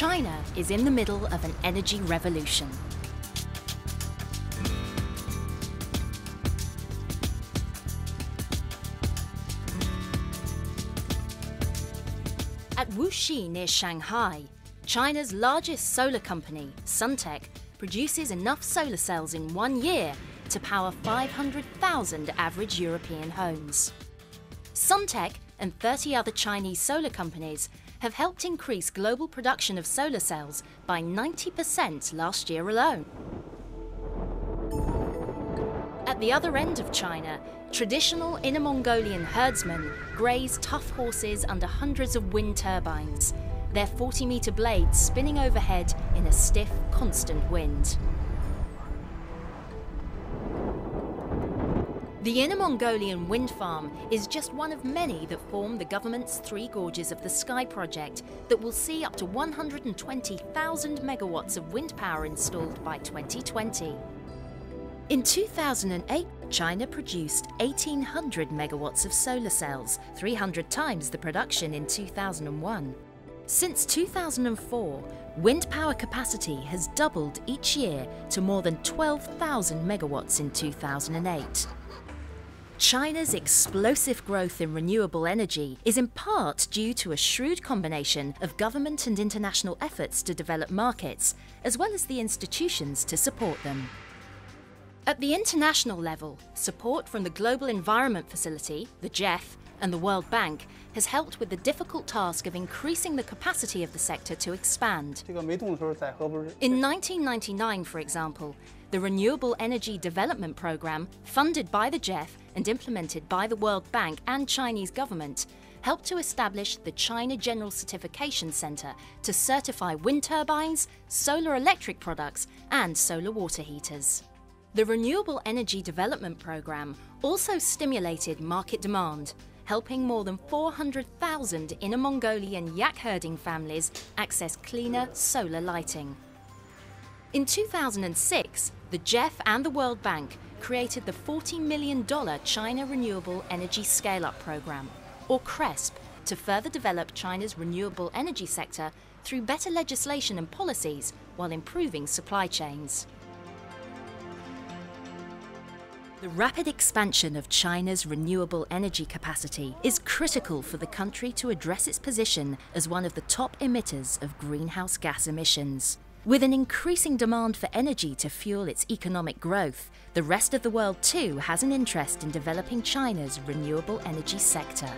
China is in the middle of an energy revolution. At Wuxi near Shanghai, China's largest solar company, Suntech, produces enough solar cells in 1 year to power 500,000 average European homes. Suntech and 30 other Chinese solar companies have helped increase global production of solar cells by 90% last year alone. At the other end of China, traditional Inner Mongolian herdsmen graze tough horses under hundreds of wind turbines, their 40-meter blades spinning overhead in a stiff, constant wind. The Inner Mongolian Wind Farm is just one of many that form the government's Three Gorges of the Sky project that will see up to 120,000 megawatts of wind power installed by 2020. In 2008, China produced 1,800 megawatts of solar cells, 300 times the production in 2001. Since 2004, wind power capacity has doubled each year to more than 12,000 megawatts in 2008. China's explosive growth in renewable energy is in part due to a shrewd combination of government and international efforts to develop markets, as well as the institutions to support them. At the international level, support from the Global Environment Facility, the GEF, and the World Bank has helped with the difficult task of increasing the capacity of the sector to expand. In 1999, for example, the Renewable Energy Development Programme, funded by the GEF and implemented by the World Bank and Chinese government, helped to establish the China General Certification Centre to certify wind turbines, solar electric products and solar water heaters. The Renewable Energy Development Programme also stimulated market demand, helping more than 400,000 Inner Mongolian yak herding families access cleaner solar lighting. In 2006, the GEF and the World Bank created the $40 million China Renewable Energy Scale-Up Programme, or CRESP, to further develop China's renewable energy sector through better legislation and policies while improving supply chains. The rapid expansion of China's renewable energy capacity is critical for the country to address its position as one of the top emitters of greenhouse gas emissions. With an increasing demand for energy to fuel its economic growth, the rest of the world too has an interest in developing China's renewable energy sector.